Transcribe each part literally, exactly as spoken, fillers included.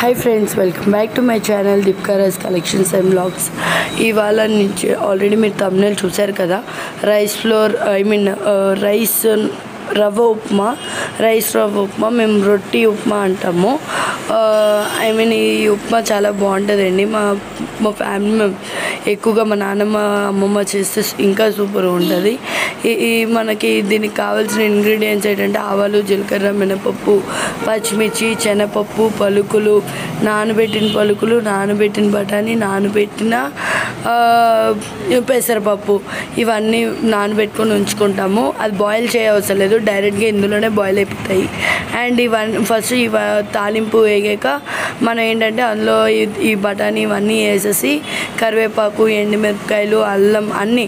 Hi friends, welcome back to my channel Deepikaraj collections and blogs. इवाल नीचे already मेरे thumbnail चूसर कदा rice flour I mean rice rava upma rice rava उपमा మేము రొట్టి ఉప్మా అంటాము। ఐ మీన్ ఈ ఉప్మా చాలా బాగుంటదండి। మా మా ఫ్యామిలీ ఎక్కువగా మా నానమ్మ అమ్మమ్మ చేస్తే ఇంకా సూపర్ ఉంటది। ఈ మనకి దీనికి కావాల్సిన ఇంగ్రీడియెంట్స్ ఏంటంటే ఆవాలు, జీలకర్ర, మినపప్పు, పచ్చిమిర్చి, శనగపప్పు, పలుకులు, నానబెట్టిన పలుకులు, నానబెట్టిన బఠానీ, నానబెట్టిన పెసరపప్పు, ఇవన్నీ నానబెట్టుకొని ఉంచుకుంటాము। అది బాయిల్ చేయవసరం లేదు, డైరెక్ట్గా ఇందులోనే బాయిల్ అయిపోతాయి। అండ్ ఇవన్నీ ఫస్ట్ ఇవ తాలింపు వేగాక మనం ఏంటంటే అందులో ఈ బఠానీ ఇవన్నీ వేసేసి కరివేపాకు, ఎండుమిరపకాయలు, అల్లం అన్నీ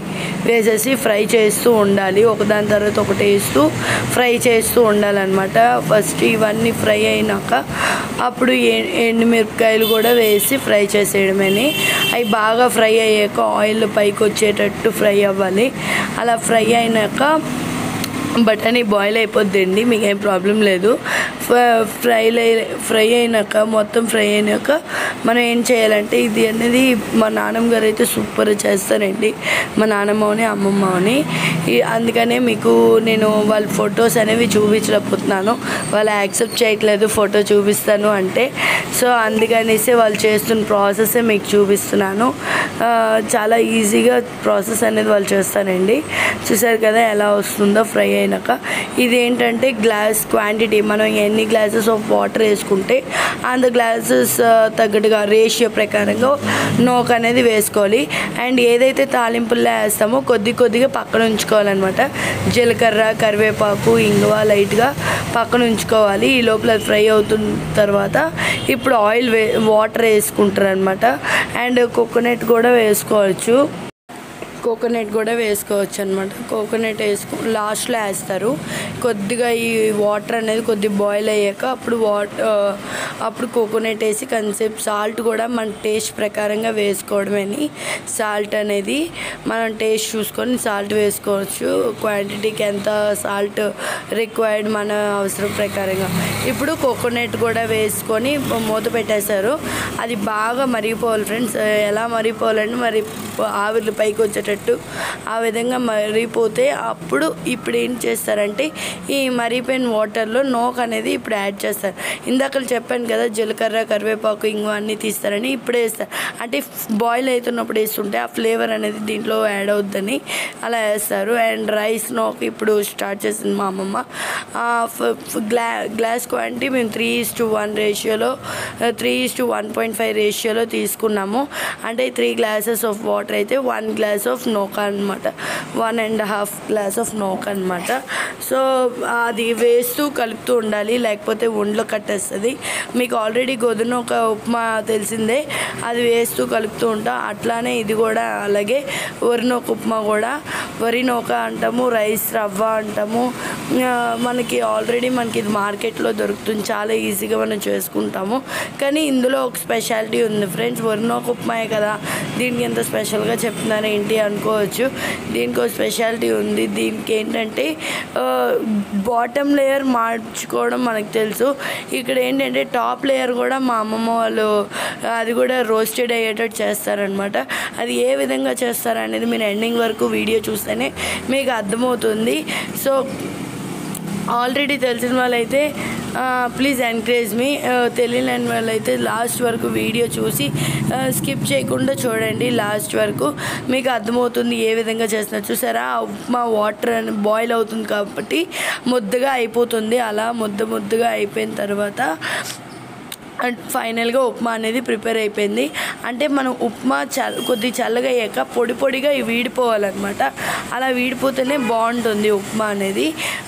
వేసేసి ఫ్రై చేస్తూ ఉండాలి। ఒకదాని తర్వాత ఒకటి వేస్తూ ఫ్రై చేస్తూ ఉండాలన్నమాట। ఫస్ట్ ఇవన్నీ ఫ్రై అయినాక అప్పుడు ఎండుమిరపకాయలు కూడా వేసి ఫ్రై చేసేయడమేని। అవి బాగా ఫ్రై అయ్యాక ఆయిల్ పైకి వచ్చేటట్టు ఫ్రై అవ్వాలి। అలా ఫ్రై అయినాక బటానీ బాయిల్ అయిపోద్దండి, మీకేం ప్రాబ్లం లేదు। ఫ్రై ఫ్రై అయినాక మొత్తం ఫ్రై అయినాక మనం ఏం చేయాలంటే, ఇది అనేది మా నాన్నమ్మ గారు అయితే సూపర్ చేస్తారండి, మా నానమ్మని అమ్మమ్మని। అందుకనే మీకు నేను వాళ్ళ ఫొటోస్ అనేవి చూపించలేకపోతున్నాను, వాళ్ళు యాక్సెప్ట్ చేయట్లేదు ఫోటో చూపిస్తాను అంటే। సో అందుకనేసి వాళ్ళు చేస్తున్న ప్రాసెస్ మీకు చూపిస్తున్నాను। చాలా ఈజీగా ప్రాసెస్ అనేది వాళ్ళు చేస్తారండి। చూసారు కదా ఎలా వస్తుందో ఫ్రై అయినాక। ఇదేంటంటే గ్లాస్ క్వాంటిటీ, మనం ఎన్ని గ్లాసెస్ ఆఫ్ వాటర్ వేసుకుంటే అంత గ్లాసెస్ తగ్గట్టుగా రేషియో ప్రకారంగా నూక అనేది వేసుకోవాలి। అండ్ ఏదైతే తాలింపుల్లో వేస్తామో కొద్ది కొద్దిగా పక్కన ఉంచుకోవాలన్నమాట। జీలకర్ర, కరివేపాకు, ఇంగువ లైట్గా పక్కన ఉంచుకోవాలి। ఈ లోపల ఫ్రై అవుతున్న తర్వాత ఇప్పుడు ఆయిల్ వే వాటర్ వేసుకుంటారు అనమాట। అండ్ కోకోనట్ కూడా వేసుకోవచ్చు, కోకోనట్ కూడా వేసుకోవచ్చు అనమాట। కోకోనట్ వేసుకు లాస్ట్లో వేస్తారు కొద్దిగా। ఈ వాటర్ అనేది కొద్దిగా బాయిల్ అయ్యాక అప్పుడు వాటర్ అప్పుడు కోకోనట్ వేసి కొంచెం సాల్ట్ కూడా మన టేస్ట్ ప్రకారంగా వేసుకోవడమేని। సాల్ట్ అనేది మనం టేస్ట్ చూసుకొని సాల్ట్ వేసుకోవచ్చు, క్వాంటిటీకి ఎంత సాల్ట్ రిక్వైర్డ్ మన అవసరం ప్రకారంగా। ఇప్పుడు కోకోనట్ కూడా వేసుకొని మూత పెట్టేశారు, అది బాగా మరిగిపోవాలి ఫ్రెండ్స్। ఎలా మరిగిపోవాలంటే మరి ఆవిరి పైకి వచ్చేట ఆ విధంగా మరిగిపోతే అప్పుడు ఇప్పుడు ఏం చేస్తారంటే ఈ మరిగిపోయిన వాటర్లో నూక అనేది ఇప్పుడు యాడ్ చేస్తారు। ఇందాక చెప్పాను కదా జీలకర్ర, కరివేపాకు, ఇంగువ అన్నీ తీస్తారని, ఇప్పుడే వేస్తారు అంటే బాయిల్ అవుతున్నప్పుడు వేస్తుంటే ఆ ఫ్లేవర్ అనేది దీంట్లో యాడ్ అవుద్దని అలా వేస్తారు। అండ్ రైస్ నూక ఇప్పుడు స్టార్ట్ చేసింది మా అమ్మమ్మ। గ్లా గ్లాస్ క్వాంటిటీ మేము త్రీ ఈస్ టు వన్ రేషియోలో three is to one point five రేషియోలో తీసుకున్నాము। అంటే త్రీ గ్లాసెస్ ఆఫ్ వాటర్ అయితే వన్ గ్లాస్ ఆఫ్ నూక అనమాట, one and half glass of నూక అనమాట। సో అది వేస్తూ కలుపుతూ ఉండాలి, లేకపోతే ఒంట్లో కట్టేస్తుంది। మీకు ఆల్రెడీ గోధుమ ఒక ఉప్మా తెలిసిందే, అది వేస్తూ కలుపుతూ ఉంటాం, అట్లానే ఇది కూడా అలాగే। వరి నూక ఉప్మా కూడా వరి నూక అంటాము, రైస్ రవ్వ అంటాము। మనకి ఆల్రెడీ మనకి ఇది మార్కెట్లో దొరుకుతుంది, చాలా ఈజీగా మనం చేసుకుంటాము। కానీ ఇందులో ఒక స్పెషాలిటీ ఉంది ఫ్రెండ్స్, వరి నూక ఉప్మాయే కదా దీనికి ఎంత స్పెషల్గా చెప్తున్నారు ఏంటి అనుకోవచ్చు, దీనికి ఒక స్పెషాలిటీ ఉంది। దీనికి ఏంటంటే బాటమ్ లేయర్ మార్చుకోవడం మనకు తెలుసు, ఇక్కడ ఏంటంటే టాప్ లేయర్ కూడా మా అమ్మమ్మ వాళ్ళు అది కూడా రోస్టెడ్ అయ్యేటట్టు చేస్తారనమాట। అది ఏ విధంగా చేస్తారనేది మీరు ఎండింగ్ వరకు వీడియో చూస్తేనే మీకు అర్థమవుతుంది। సో ఆల్రెడీ తెలిసిన వాళ్ళైతే ప్లీజ్ ఎంకరేజ్ మీ, తెలియని వాళ్ళైతే లాస్ట్ వరకు వీడియో చూసి స్కిప్ చేయకుండా చూడండి లాస్ట్ వరకు, మీకు అర్థమవుతుంది ఏ విధంగా చేస్తున్నారు। చూసారా ఉప్మా వాటర్ అని బాయిల్ అవుతుంది కాబట్టి ముద్దగా అయిపోతుంది, అలా ముద్ద ముద్దగా అయిపోయిన తర్వాత అండ్ ఫైనల్గా ఉప్మా అనేది ప్రిపేర్ అయిపోయింది। అంటే మనం ఉప్మా చల్ కొద్ది చల్లగా అయ్యాక పొడి పొడిగా వీడిపోవాలన్నమాట, అలా వీడిపోతేనే బాగుంటుంది ఉప్మా అనేది।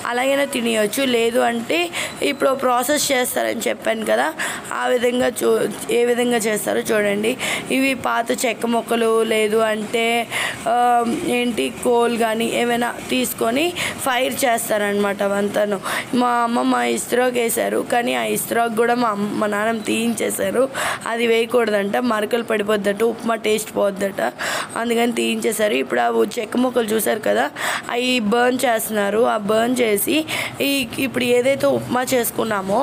అలాగైనా తినేయచ్చు, లేదు అంటే ఇప్పుడు ప్రాసెస్ చేస్తారని చెప్పాను కదా ఆ విధంగా చూ ఏ విధంగా చేస్తారో చూడండి। ఇవి పాత చెక్క మొక్కలు లేదు అంటే ఏంటి కోల్ కానీ ఏమైనా తీసుకొని ఫైర్ చేస్తారనమాట అవంతాను। మా అమ్మ మా ఇస్త్రాకు వేశారు, కానీ ఆ ఇస్త్రాకు కూడా మా మా నాన్న తీయించేశారు, అది వేయకూడదంట, మరకలు పడిపోద్దట ఉప్మా టేస్ట్ పోద్దట అందుకని తీయించేసారు ఇప్పుడు ఆ చెక్క ముక్కలు చూసారు కదా అవి బర్న్ చేస్తున్నారు ఆ బర్న్ చేసి ఇప్పుడు ఏదైతే ఉప్మా చేసుకున్నామో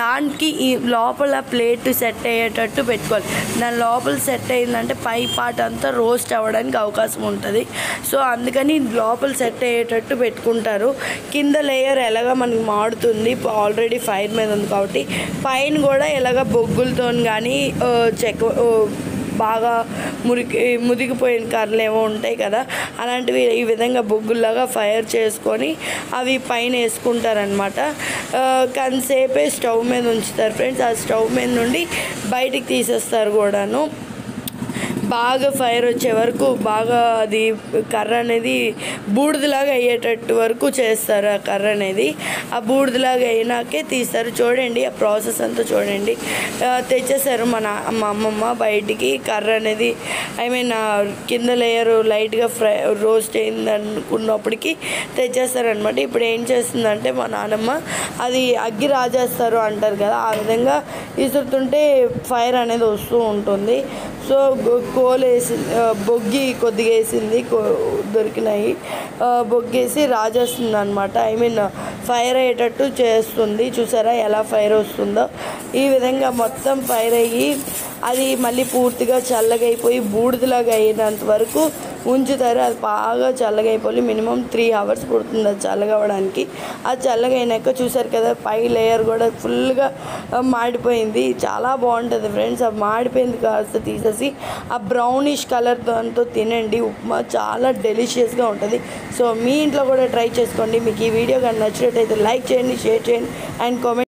దానికి లోపల ప్లేట్ సెట్ అయ్యేటట్టు పెట్టుకోవాలి దాని లోపల సెట్ అయిందంటే పై పార్ట్ అంతా రోస్ట్ అవ్వడానికి అవకాశం ఉంటుంది సో అందుకని లోపల సెట్ అయ్యేటట్టు పెట్టుకుంటారు కింద లేయర్ ఎలాగా మనకి మాడుతుంది ఆల్రెడీ ఫైర్ మీద ఉంది కాబట్టి పైన కూడా ఎలాగా బొగ్గులతో కానీ చెక్ బాగా మురికి ముదిగిపోయిన కర్రలు ఏమో ఉంటాయి కదా అలాంటివి ఈ విధంగా బొగ్గుల్లాగా ఫైర్ చేసుకొని అవి పైన వేసుకుంటారనమాట కొంతసేపే స్టవ్ మీద ఉంచుతారు ఫ్రెండ్స్ ఆ స్టవ్ మీద నుండి బయటికి తీసేస్తారు కూడాను బాగా ఫైర్ వచ్చే వరకు బాగా అది కర్ర అనేది బూడిదలాగా అయ్యేటట్టు వరకు చేస్తారు ఆ కర్ర అనేది ఆ బూడిదలాగా అయినాకే తీస్తారు చూడండి ఆ ప్రాసెస్ అంతా చూడండి తెచ్చేసారు మన మా అమ్మమ్మ బయటికి కర్ర అనేది ఐ మీన్ కింద లేయర్ లైట్గా ఫ్రై రోస్ట్ అయింది అనుకున్నప్పటికీ తెచ్చేస్తారనమాట ఇప్పుడు ఏం చేస్తుందంటే మా నానమ్మ అది అగ్గి రాజేస్తారు అంటారు కదా ఆ విధంగా ఇసురుతుంటే ఫైర్ అనేది వస్తూ ఉంటుంది సో కోలేసి బొగ్గి కొద్దిగా వేసింది దొరికినాయి బొగ్గేసి రాజేస్తుంది అనమాట ఐ మీన్ ఫైర్ అయ్యేటట్టు చేస్తుంది చూసారా ఎలా ఫైర్ వస్తుందో ఈ విధంగా మొత్తం ఫైర్ అయ్యి అది మళ్ళీ పూర్తిగా చల్లగైపోయి బూడిదలాగా అయినంత వరకు ఉంచుతారు అది బాగా చల్లగైపోయి మినిమం త్రీ అవర్స్ పడుతుంది అది చల్లగవడానికి అది చల్లగైనాక చూసారు కదా పై లేయర్ కూడా ఫుల్గా మాడిపోయింది చాలా బాగుంటుంది ఫ్రెండ్స్ అది మాడిపోయింది కాస్త తీసేసి ఆ బ్రౌనిష్ కలర్ దాంతో తినండి ఉప్మా చాలా డెలిషియస్గా ఉంటుంది సో మీ ఇంట్లో కూడా ట్రై చేసుకోండి మీకు ఈ వీడియో కానీ నచ్చినట్టయితే లైక్ చేయండి షేర్ చేయండి అండ్ కామెంట్